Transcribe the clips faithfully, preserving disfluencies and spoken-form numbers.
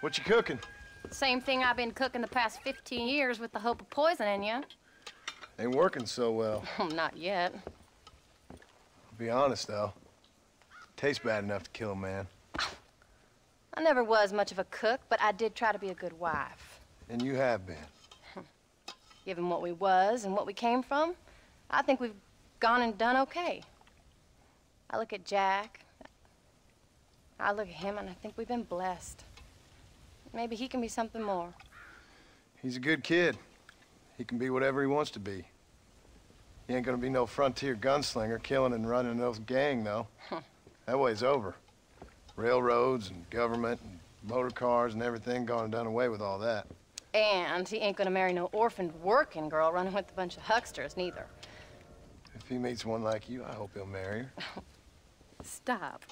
What you cooking? Same thing I've been cooking the past fifteen years with the hope of poisoning you. Ain't working so well. Not yet. I'll be honest, though. Tastes bad enough to kill a man. I never was much of a cook, but I did try to be a good wife. And you have been. Given what we was and what we came from, I think we've gone and done okay. I look at Jack, I look at him, and I think we've been blessed. Maybe he can be something more. He's a good kid. He can be whatever he wants to be. He ain't gonna be no frontier gunslinger killing and running those gang, though. That way's over. Railroads and government and motor cars and everything gone and done away with all that. And he ain't gonna marry no orphaned working girl running with a bunch of hucksters, neither. If he meets one like you, I hope he'll marry her. Stop.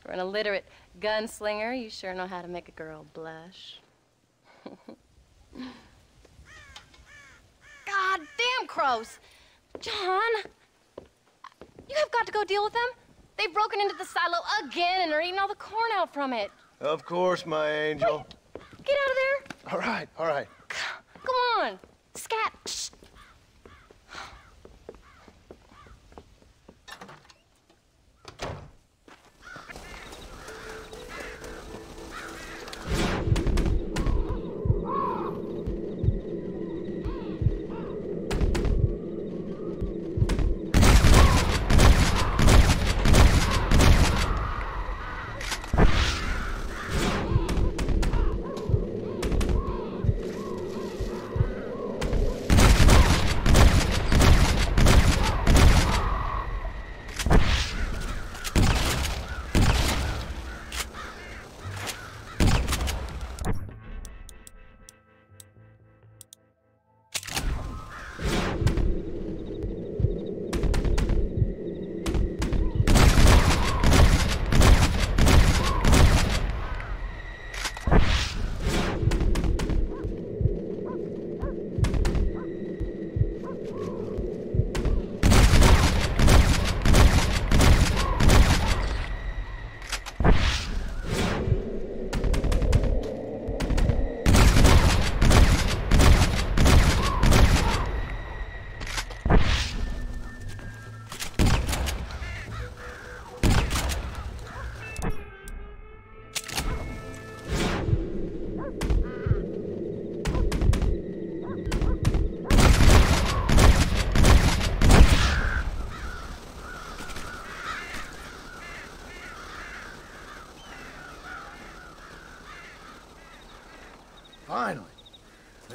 For an illiterate gunslinger, you sure know how to make a girl blush. God damn crows! John! You have got to go deal with them. They've broken into the silo again and are eating all the corn out from it. Of course, my angel. Wait, get out of there. All right, all right. Come on. Scat. Shh.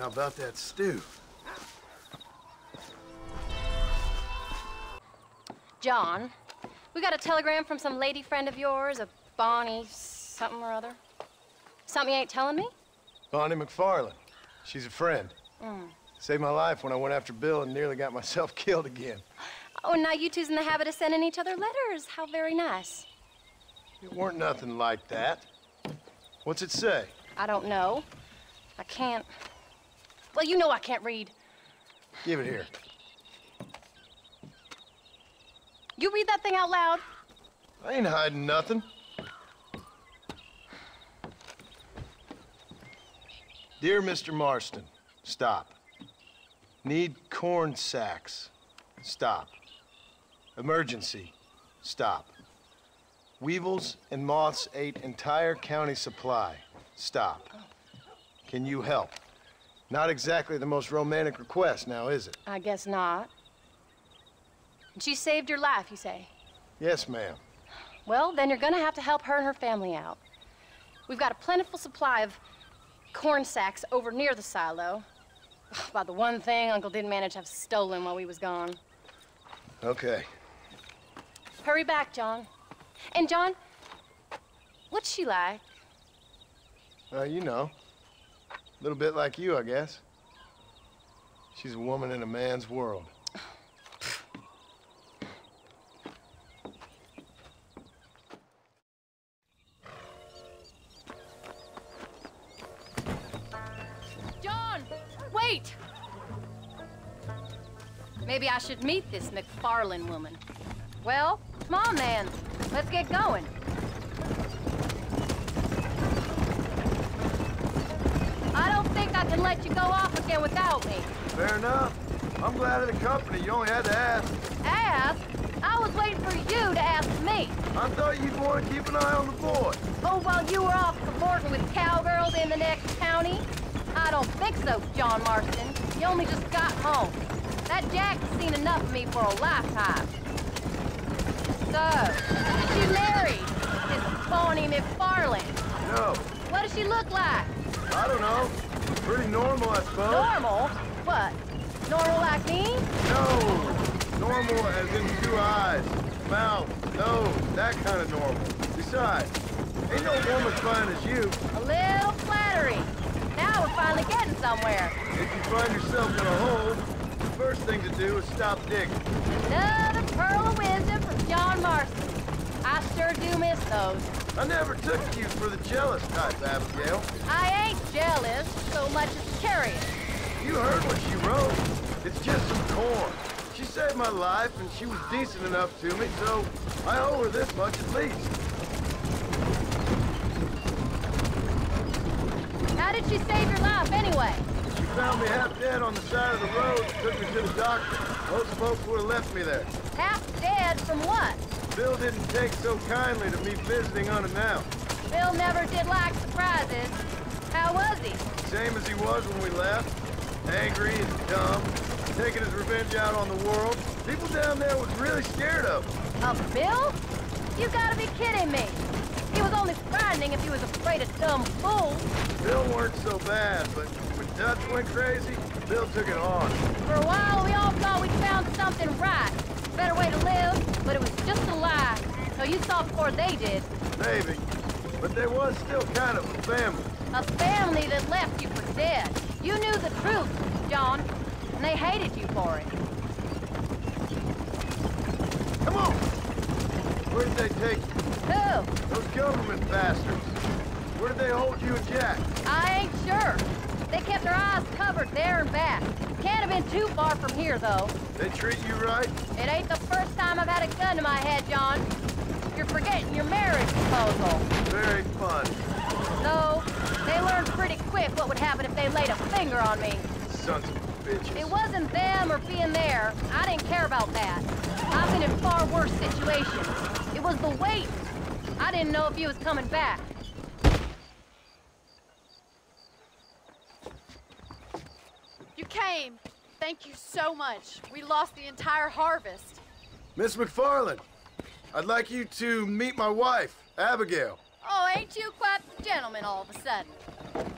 How about that stew? John, we got a telegram from some lady friend of yours, a Bonnie something or other. Something you ain't telling me? Bonnie MacFarlane. She's a friend. Mm. Saved my life when I went after Bill and nearly got myself killed again. Oh, now you two's in the habit of sending each other letters. How very nice. It weren't nothing like that. What's it say? I don't know. I can't. Well, you know I can't read. Give it here. You read that thing out loud. I ain't hiding nothing. Dear Mister Marston, stop. Need corn sacks. Stop. Emergency. Stop. Weevils and moths ate entire county supply. Stop. Can you help? Not exactly the most romantic request now, is it? I guess not. She saved your life, you say? Yes, ma'am. Well, then you're gonna have to help her and her family out. We've got a plentiful supply of corn sacks over near the silo. About the one thing Uncle did manage to have stolen while we was gone. Okay. Hurry back, John. And John, what's she like? Uh, you know. A little bit like you, I guess. She's a woman in a man's world. John, wait! Maybe I should meet this MacFarlane woman. Well, come on, man. Let's get going. let you go off again without me. Fair enough. I'm glad of the company. You only had to ask. Ask? I was waiting for you to ask me. I thought you'd want to keep an eye on the boy. Oh, while you were off cavorting with cowgirls in the next county? I don't think so, John Marston. You only just got home. That Jack's seen enough of me for a lifetime. So, did you marry this Bonnie MacFarlane? No. What does she look like? I don't know. Pretty normal, I suppose. Normal? What? Normal like me? No. Normal as in two eyes, mouth, nose, that kind of normal. Besides, ain't no woman fine as you. A little flattery. Now we're finally getting somewhere. If you find yourself in a hole, the first thing to do is stop digging. Another pearl of wisdom from John Marston. I sure do miss those. I never took you for the jealous type, Abigail. I ain't jealous so much as curious. You heard what she wrote. It's just some corn. She saved my life, and she was decent enough to me, so I owe her this much at least. How did she save your life, anyway? She found me half dead on the side of the road and took me to the doctor. Most folks would have left me there. Half dead from what? Bill didn't take so kindly to me visiting unannounced. Bill never did like surprises. How was he? Same as he was when we left. Angry and dumb. Taking his revenge out on the world. People down there was really scared of him. Of Bill? You gotta be kidding me. He was only frightening if he was afraid of dumb fools. Bill weren't so bad, but when Dutch went crazy, Bill took it on. For a while, we all thought we found something right. Better way to live, but it was just a lie. So you saw before they did. Maybe. But there was still kind of a family. A family that left you for dead. You knew the truth, John, and they hated you for it. Come on! Where did they take you? Who? Those government bastards. Where did they hold you and Jack? I ain't sure. They kept their eyes covered there and back. Can't have been too far from here, though. They treat you right? It ain't the first time I've had a gun to my head, John. You're forgetting your marriage proposal. Very fun. So, they learned pretty quick what would happen if they laid a finger on me. Sons of bitches. It wasn't them or being there. I didn't care about that. I've been in far worse situations. It was the weight. I didn't know if you was coming back. You came. Thank you so much. We lost the entire harvest. Miss MacFarlane, I'd like you to meet my wife, Abigail. Oh, ain't you quite the gentleman all of a sudden.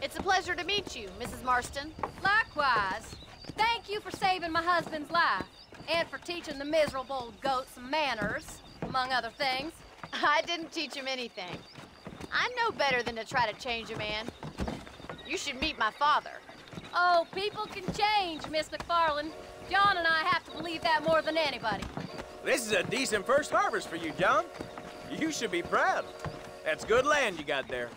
It's a pleasure to meet you, Missus Marston. Likewise. Thank you for saving my husband's life and for teaching the miserable old goat some manners, among other things. I didn't teach him anything. I know better than to try to change a man. You should meet my father. Oh, people can change, Miss MacFarlane. John and I have to believe that more than anybody. This is a decent first harvest for you, John. You should be proud. That's good land you got there.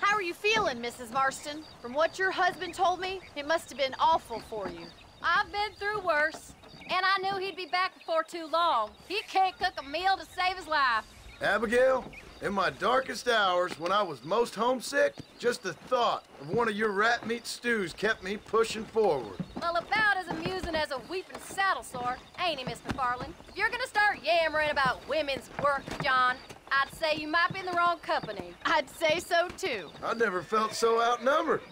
How are you feeling, Missus Marston? From what your husband told me, it must have been awful for you. I've been through worse. And I knew he'd be back before too long. He can't cook a meal to save his life. Abigail, in my darkest hours, when I was most homesick, just the thought of one of your rat meat stews kept me pushing forward. Well, about as amusing as a weeping saddle sore, ain't he, Miss MacFarlane? If you're gonna start yammering about women's work, John, I'd say you might be in the wrong company. I'd say so, too. I never felt so outnumbered.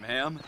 Ma'am?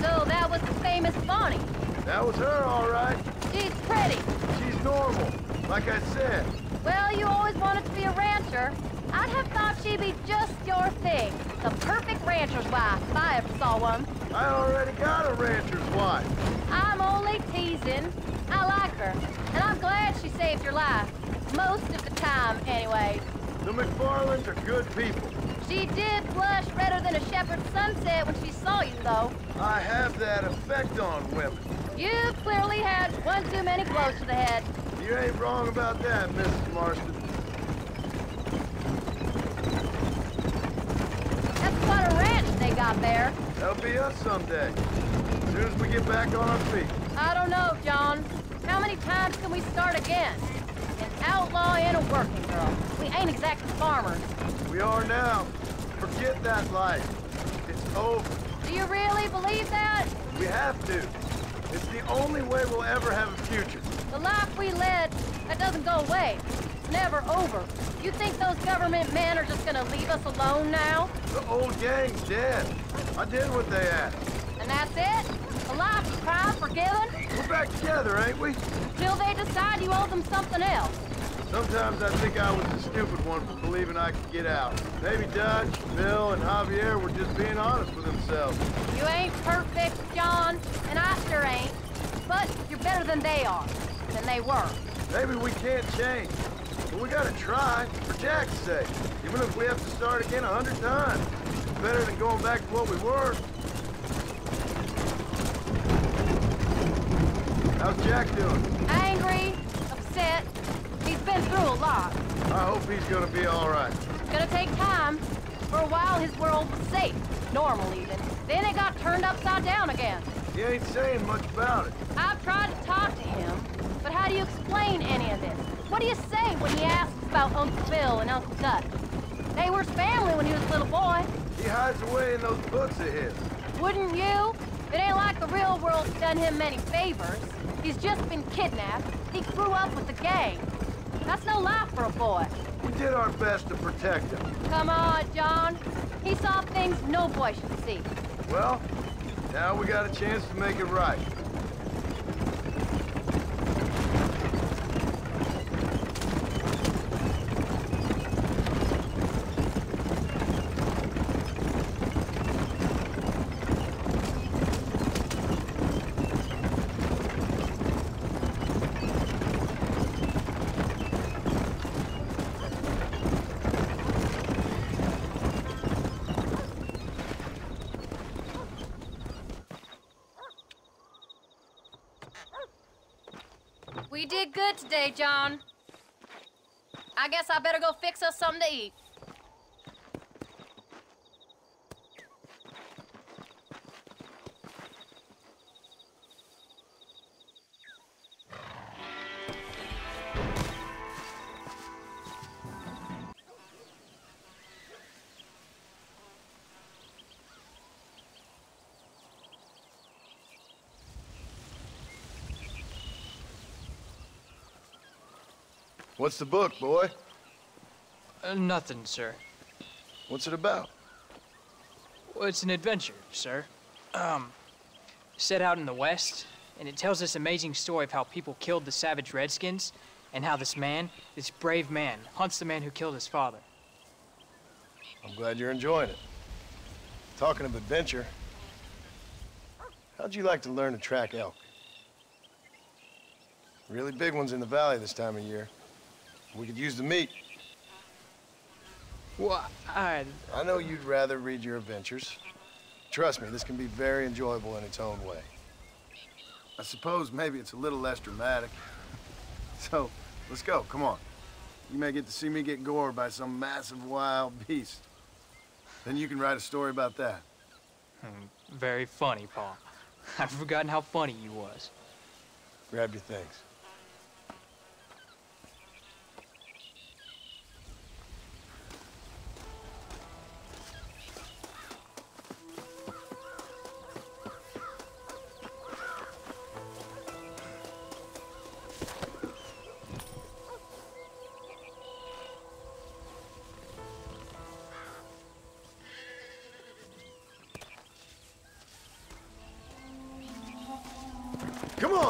So that was the famous Bonnie. That was her, all right. She's pretty. She's normal, like I said. Well, you always wanted to be a rancher. I'd have thought she'd be just your thing. The perfect rancher's wife, if I ever saw one. I already got a rancher's wife. I'm only teasing. I like her, and I'm glad she saved your life. Most of the time, anyway. The MacFarlanes are good people. She did blush redder than a shepherd's sunset when she saw you, though. I have that effect on women. You've clearly had one too many blows to the head. You ain't wrong about that, Missus Marston. That's quite a ranch they got there. That'll be us someday. As soon as we get back on our feet. I don't know, John. How many times can we start again? An outlaw and a working girl. We ain't exactly farmers. We are now. Forget that life. It's over. Do you really believe that? We have to. It's the only way we'll ever have a future. The life we led, that doesn't go away. It's never over. You think those government men are just gonna leave us alone now? The old gang's dead. I did what they asked. And that's it? A life of crime forgiven? We're back together, ain't we? Till they decide you owe them something else. Sometimes I think I was the stupid one for believing I could get out. Maybe Dutch, Bill, and Javier were just being honest with themselves. You ain't perfect, John, and I sure ain't. But you're better than they are, than they were. Maybe we can't change, but we gotta try, for Jack's sake. Even if we have to start again a hundred times, it's better than going back to what we were. How's Jack doing? Angry, upset. He's been through a lot. I hope he's gonna be all right. It's gonna take time. For a while, his world was safe. Normal, even. Then it got turned upside down again. He ain't saying much about it. I've tried to talk to him, but how do you explain any of this? What do you say when he asks about Uncle Bill and Uncle Dutch? They were his family when he was a little boy. He hides away in those books of his. Wouldn't you? It ain't like the real world's done him many favors. He's just been kidnapped. He grew up with the gang. That's no life for a boy. We did our best to protect him. Come on, John. He saw things no boy should see. Well, now we got a chance to make it right. We did good today, John. I guess I better go fix us something to eat. What's the book, boy? Uh, nothing, sir. What's it about? Well, it's an adventure, sir. Um, set out in the West, and it tells this amazing story of how people killed the savage Redskins, and how this man, this brave man, hunts the man who killed his father. I'm glad you're enjoying it. Talking of adventure, how'd you like to learn to track elk? Really big ones in the valley this time of year. We could use the meat. Well, I... I know you'd rather read your adventures. Trust me, this can be very enjoyable in its own way. I suppose maybe it's a little less dramatic. So, let's go, come on. You may get to see me get gored by some massive wild beast. Then you can write a story about that. Hmm, very funny, Paul. I've forgotten how funny you was. Grab your things.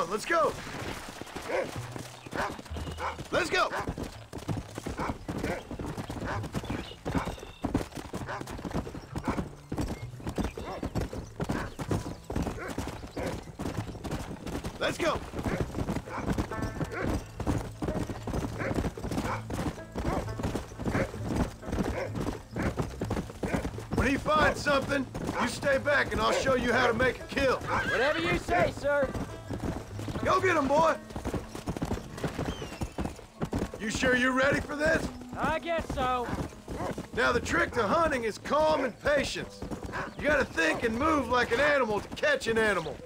on, let's go. Let's go. Let's go. When he finds something, you stay back and I'll show you how to make a kill. Whatever you say, sir. Go get him, boy. You sure you're ready for this? I guess so. Now, the trick to hunting is calm and patience. You gotta think and move like an animal to catch an animal.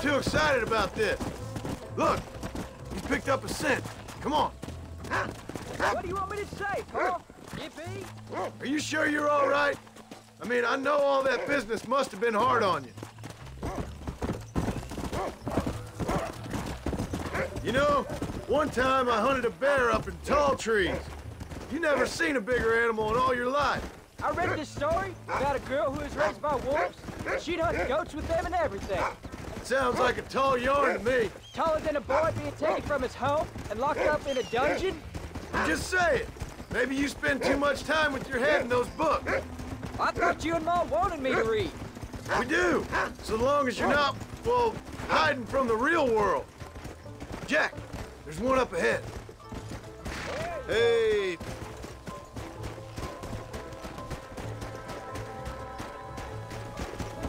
Too excited about this. Look, he's picked up a scent. Come on. What do you want me to say, Paul? Yippee? Are you sure you're all right? I mean, I know all that business must have been hard on you. You know, one time I hunted a bear up in tall trees. You never seen a bigger animal in all your life. I read this story about a girl who was raised by wolves. She'd hunt goats with them and everything. Sounds like a tall yarn to me. Taller than a boy being taken from his home and locked up in a dungeon? Just say it. Maybe you spend too much time with your head in those books. I thought you and Mom wanted me to read. We do, so long as you're not, well, hiding from the real world. Jack, there's one up ahead. Hey.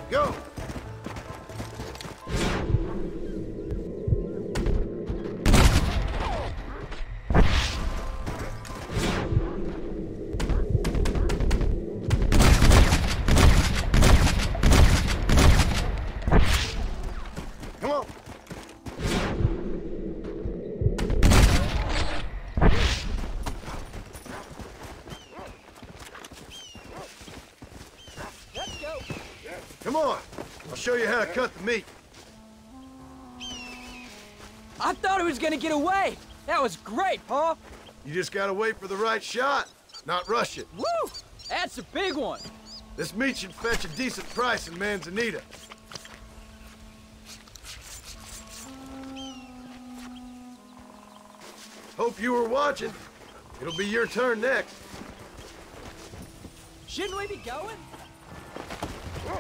Go. Show you how to cut the meat. I thought it was gonna get away. That was great, Paul. You just gotta wait for the right shot, not rush it. Woo! That's a big one. This meat should fetch a decent price in Manzanita. Hope you were watching. It'll be your turn next. Shouldn't we be going?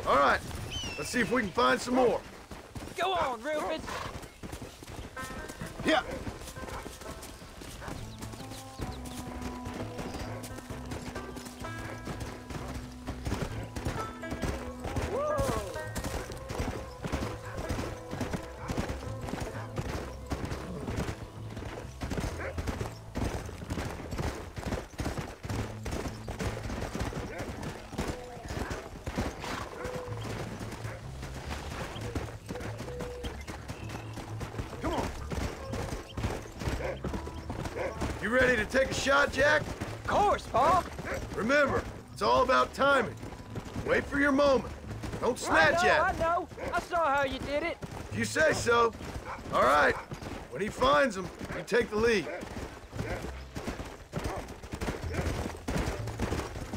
All right. Let's see if we can find some more. Go on, Rufus. Yeah. Ready to take a shot, Jack? Of course, Paul. Remember, it's all about timing. Wait for your moment. Don't snatch at it. I know, I know. I saw how you did it. You say so. All right. When he finds them, you take the lead.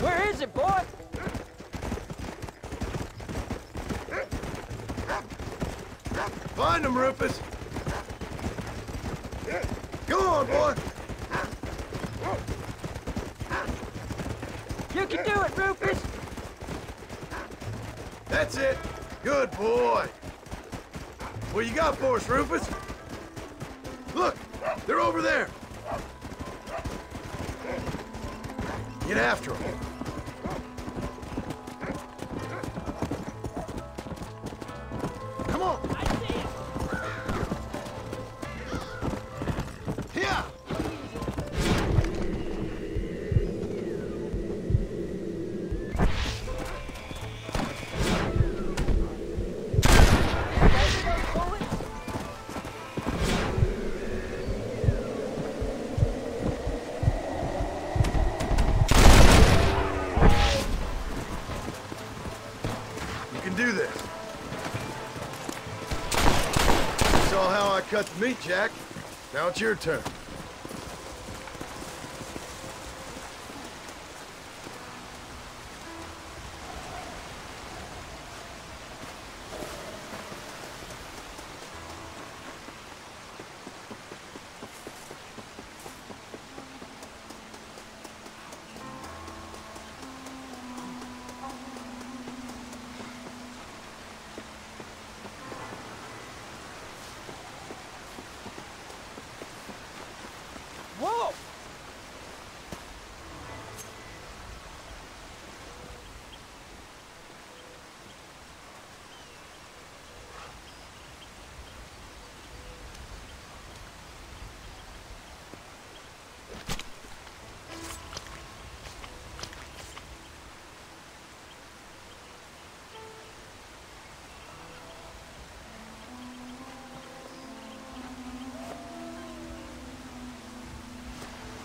Where is it, boy? Find him, Rufus. Go on, boy. You can do it, Rufus! That's it! Good boy! What you got for us, Rufus? Look! They're over there! Get after them! Come on! I see him! Here! Do this. saw how I cut the meat, Jack. Now it's your turn.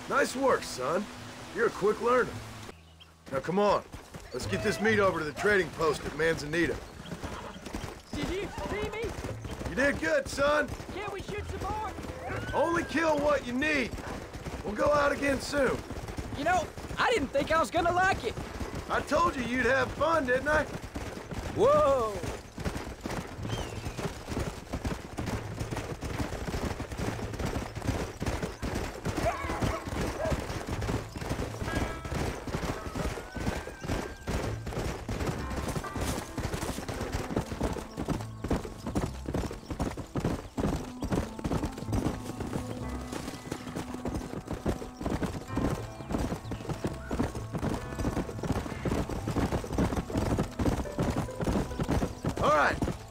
Nice work, son. You're a quick learner. Now come on, let's get this meat over to the trading post at Manzanita. Did you see me? You did good, son. Can we shoot some more? Only kill what you need. We'll go out again soon. You know, I didn't think I was gonna like it. I told you you'd have fun, didn't I? Whoa!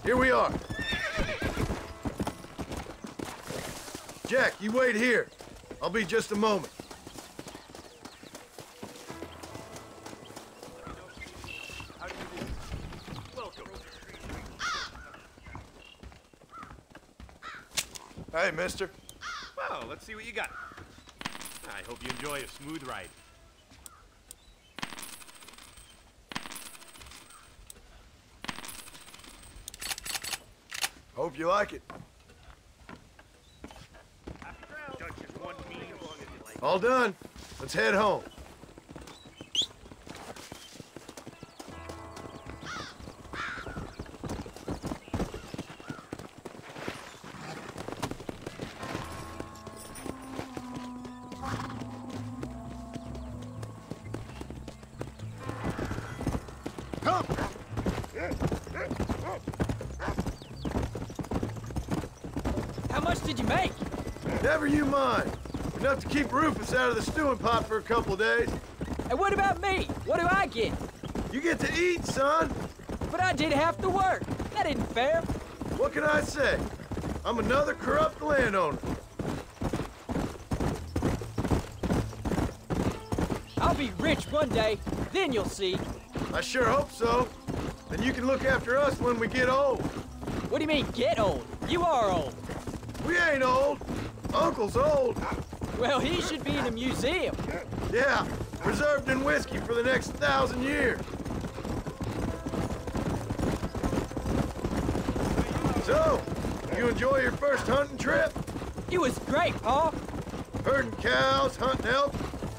Here we are. Jack, you wait here. I'll be just a moment. How do you do? Welcome. Hey, mister. Well, let's see what you got. I hope you enjoy a smooth ride. Hope you like it. All done. Let's head home. Enough to keep Rufus out of the stewing pot for a couple days. And what about me? What do I get? You get to eat, son. But I did half the work. That isn't fair. What can I say? I'm another corrupt landowner. I'll be rich one day, then you'll see. I sure hope so. Then you can look after us when we get old. What do you mean, get old? You are old. We ain't old. Uncle's old. Well, he should be in a museum. Yeah, preserved in whiskey for the next thousand years. So, you enjoy your first hunting trip? It was great, Paul. Herding cows, hunting elk.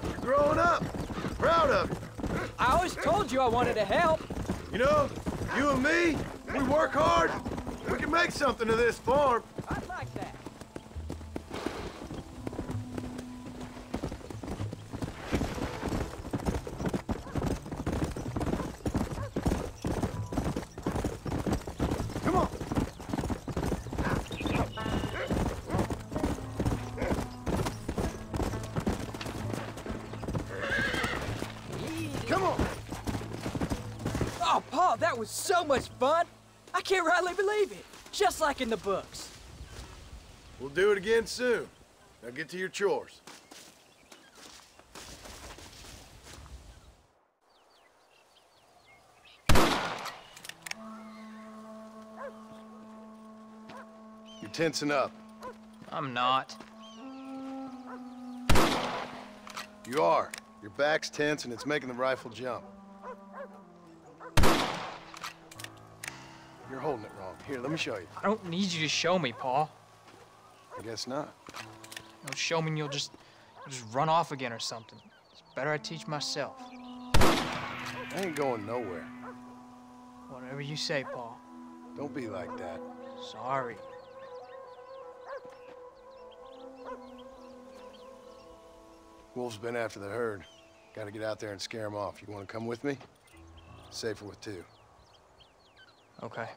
You're growing up. Proud of you. I always told you I wanted to help. You know, you and me, we work hard. We can make something of this farm. I'd like that. It was so much fun! I can't rightly believe it! Just like in the books. We'll do it again soon. Now get to your chores. You're tensing up. I'm not. You are. Your back's tense and it's making the rifle jump. You're holding it wrong. Here, let me show you. I don't need you to show me, Paul. I guess not. You know, Showman, you'll just, you'll just run off again or something. It's better I teach myself. I ain't going nowhere. Whatever you say, Paul. Don't be like that. Sorry. Wolf's been after the herd. Got to get out there and scare him off. You want to come with me? It's safer with two. Okay.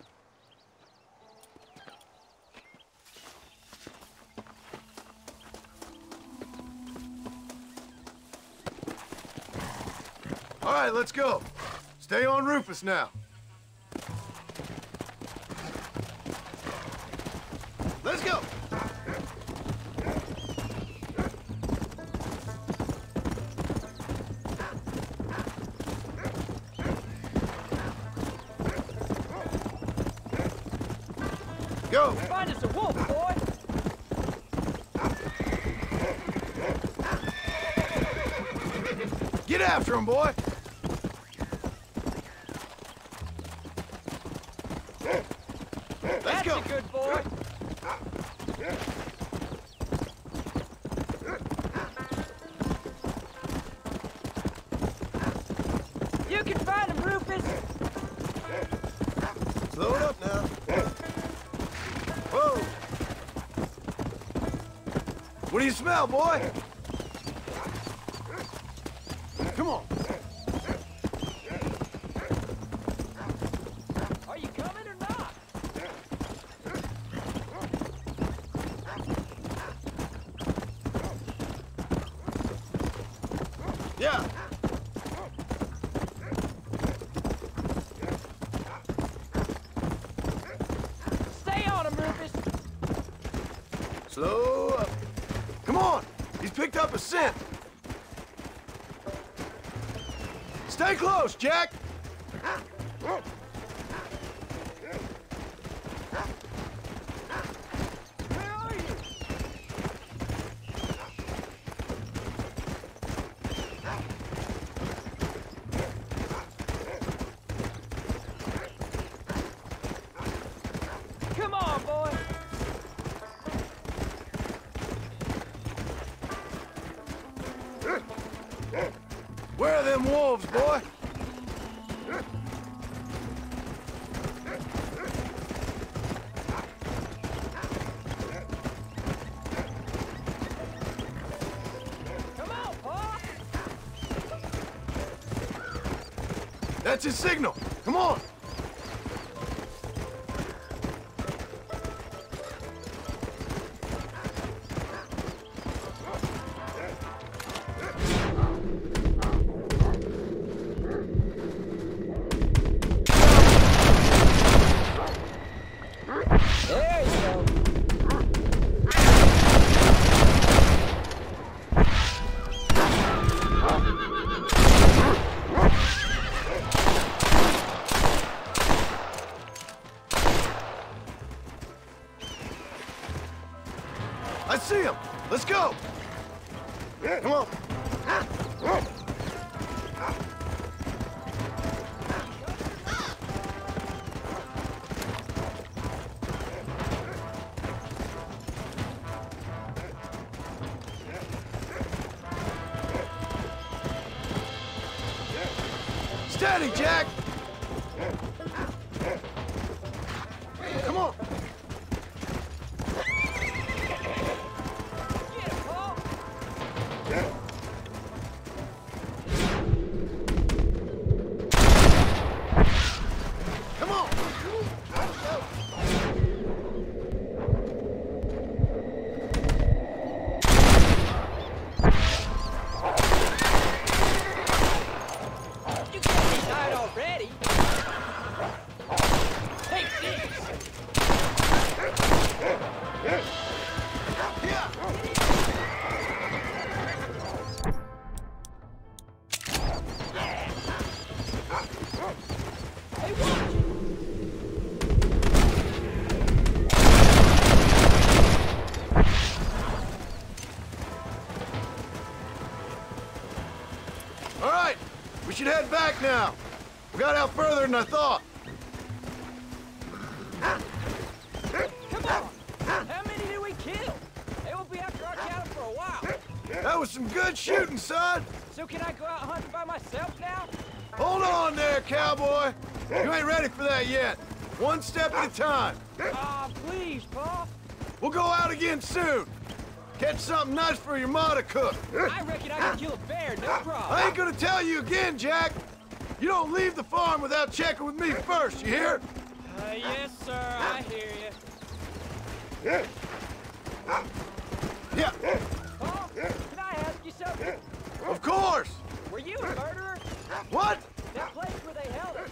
All right, let's go. Stay on Rufus now. Let's go. Go. Find us a wolf, boy. Get after him, boy. Let's That's go. A good boy. You can find him, Rufus. Slow it up now. Whoa! What do you smell, boy? Come on. Are you coming or not? Yeah. Stay on him, Rufus. Slow up. Come on. He's picked up a scent. Stay close, Jack! Where are you? Come on, boy! Where are them wolves, boy? Come out, Paul! That's his signal. Come on! I see him! Let's go! Come on! Steady, Jack! Come on! We should head back now. We got out further than I thought. Come on! How many did we kill? Good shooting, son! So can I go out hunting by myself now? Hold on there, cowboy! You ain't ready for that yet. One step at a time. Ah, uh, please, Paul. We'll go out again soon. Catch something nice for your ma to cook. I reckon I can kill a bear, no problem. I ain't gonna tell you again, Jack. You don't leave the farm without checking with me first, you hear? Uh, yes, sir, I hear you. Yeah. Paul, can I ask you something? Of course! Were you a murderer? What? That place where they held us.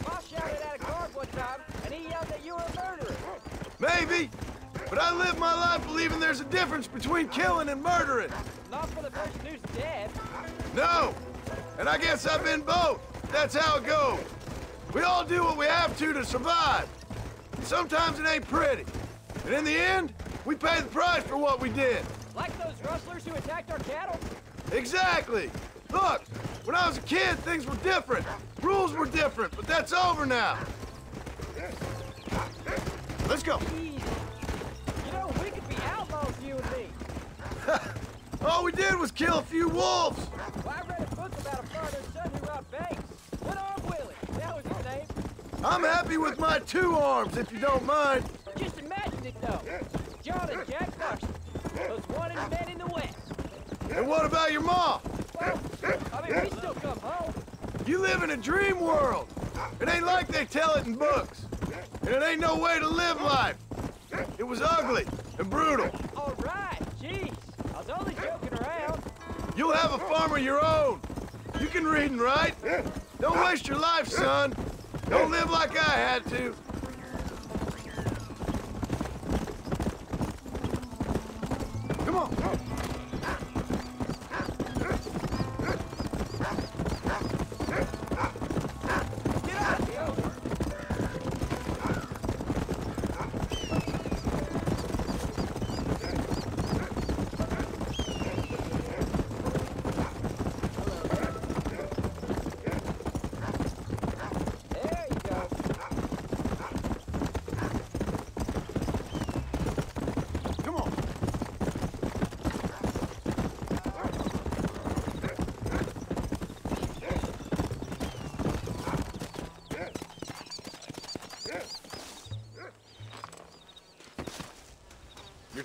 Paul shouted at a guard one time, and he yelled that you were a murderer. Maybe. But I live my life believing there's a difference between killing and murdering. Not for the person who's dead. No. And I guess I've been both. That's how it goes. We all do what we have to to survive. Sometimes it ain't pretty. And in the end, we pay the price for what we did. Like those rustlers who attacked our cattle? Exactly. Look, when I was a kid, things were different. Rules were different, but that's over now. Let's go. You know, we could be outlaws, you and me. All we did was kill a few wolves. Well, I read a book about a farmer's son who robbed banks. One Arm Willie, that was his name. I'm happy with my two arms, if you don't mind. Just imagine it, though. John and Jack Marston, those wanted men in the West. And what about your mom? Well, I mean, we still come home. You live in a dream world. It ain't like they tell it in books. And it ain't no way to live life. It was ugly and brutal. All right, jeez. I was only joking around. You'll have a farm of your own. You can read and write. Don't waste your life, son. Don't live like I had to. Come on.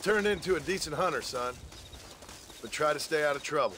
Turned into a decent hunter, son, but try to stay out of trouble.